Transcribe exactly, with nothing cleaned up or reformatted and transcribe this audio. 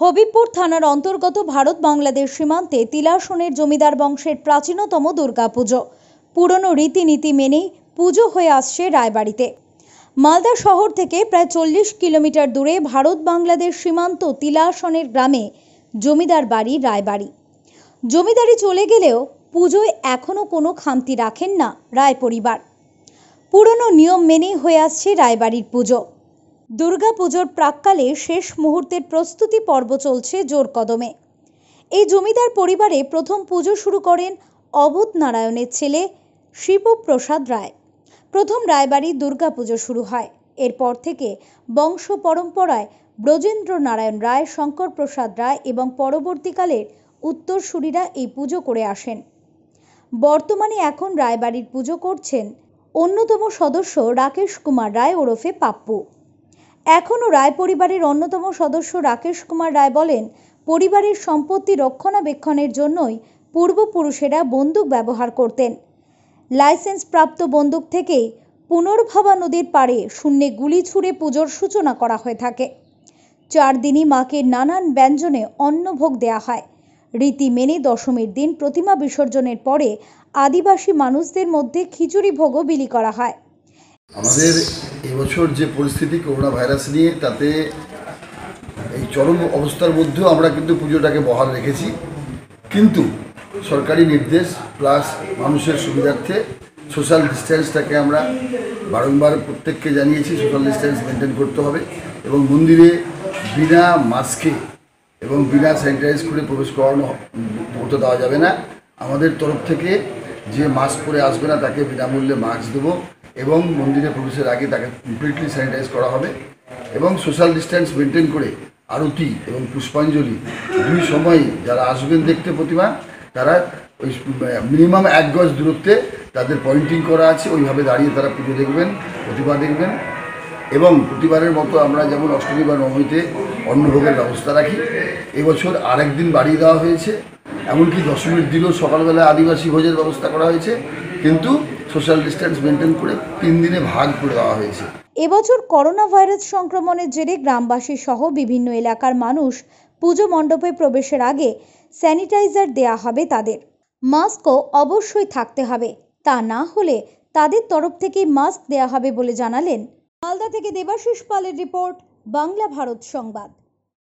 হবিবপুর থানার অন্তর্গত ভারত বাংলাদেশ সীমান্তে তিলাসনের জমিদার বংশের প্রাচীনতম দুর্গাপুজো পুরনো রীতিনীতি মেনে পুজো হয়ে আসছে রায়বাড়িতে। মালদা শহর থেকে প্রায় চল্লিশ কিলোমিটার দূরে ভারত বাংলাদেশ সীমান্ত তিলাসনের গ্রামে জমিদার বাড়ি রায়বাড়ি। জমিদারি চলে গেলেও পুজোয় এখনও কোনো খামতি রাখেন না রায় পরিবার। পুরনো নিয়ম মেনে হয়ে আসছে রায়বাড়ির পুজো। দুর্গাপুজোর প্রাককালে শেষ মুহূর্তের প্রস্তুতি পর্ব চলছে জোর কদমে। এই জমিদার পরিবারে প্রথম পুজো শুরু করেন অবোধনারায়ণের ছেলে শিব প্রশাদ রায়। প্রথম রায়বাড়ির দুর্গাপুজো শুরু হয়। এরপর থেকে বংশ পরম্পরায় ব্রজেন্দ্রনারায়ণ রায়, শঙ্কর প্রশাদ রায় এবং পরবর্তীকালের উত্তরসূরিরা এই পুজো করে আসেন। বর্তমানে এখন রায়বাড়ির পুজো করছেন অন্যতম সদস্য রাকেশ কুমার রায় ওরফে পাপ্পু। এখনও রায় পরিবারের অন্যতম সদস্য রাকেশ কুমার রায় বলেন, পরিবারের সম্পত্তি রক্ষণাবেক্ষণের জন্যই পূর্বপুরুষেরা বন্দুক ব্যবহার করতেন। লাইসেন্সপ্রাপ্ত বন্দুক থেকেই পুনর্ভবা নদীর পাড়ে শূন্যে গুলি ছুড়ে পুজোর সূচনা করা হয়ে থাকে। চার দিনই মাকে নানান ব্যঞ্জনে অন্নভোগ দেয়া হয়। রীতি মেনে দশমীর দিন প্রতিমা বিসর্জনের পরে আদিবাসী মানুষদের মধ্যে খিচুড়ি ভোগও বিলি করা হয়। আমাদের এবছর যে পরিস্থিতি করোনা ভাইরাস নিয়ে, তাতে এই চরম অবস্থার মধ্যেও আমরা কিন্তু পুজোটাকে বহাল রেখেছি, কিন্তু সরকারি নির্দেশ প্লাস মানুষের সুবিধার্থে সোশ্যাল ডিস্টেন্সটাকে আমরা বারংবার প্রত্যেককে জানিয়েছি সোশ্যাল ডিস্টেন্স মেনটেন করতে হবে এবং মন্দিরে বিনা মাস্কে এবং বিনা স্যানিটাইজ করে প্রবেশ করানো করতে দেওয়া যাবে না। আমাদের তরফ থেকে যে মাস্ক পরে আসবে না তাকে বিনামূল্যে মাস্ক দেবো এবং মন্দিরে প্রবেশের আগে তাকে কমপ্লিটলি স্যানিটাইজ করা হবে এবং সোশ্যাল ডিস্টেন্স মেনটেন করে আরতি এবং পুষ্পাঞ্জলি দুই সময় যারা আসবেন দেখতে প্রতিমা, তারা ওই মিনিমাম এক গজ দূরত্বে তাদের পয়েন্টিং করা আছে, ওইভাবে দাঁড়িয়ে তারা পুজো দেখবেন, প্রতিমা দেখবেন। এবং প্রতিবারের মতো আমরা যেমন অষ্টমী বা নবমীতে অন্নভোগের ব্যবস্থা রাখি, এবছর আরেক দিন বাড়িয়ে দেওয়া হয়েছে। এমনকি দশমীর দিনও সকালবেলা আদিবাসী ভোজের ব্যবস্থা করা হয়েছে, কিন্তু সোশ্যাল ডিস্টেন্স মেনটেন করে তিন দিনে ভাগ করে দেওয়া হয়েছে। এবছর করোনা ভাইরাস সংক্রমণের জেরে গ্রামবাসী সহ বিভিন্ন এলাকার মানুষ পুজো মণ্ডপে প্রবেশের আগে স্যানিটাইজার দেয়া হবে, তাদের মাস্কও অবশ্যই থাকতে হবে, তা না হলে তাদের তরফ থেকে মাস্ক দেয়া হবে বলে জানালেন। মালদা থেকে দেবাশিস পালের রিপোর্ট, বাংলা ভারত সংবাদ।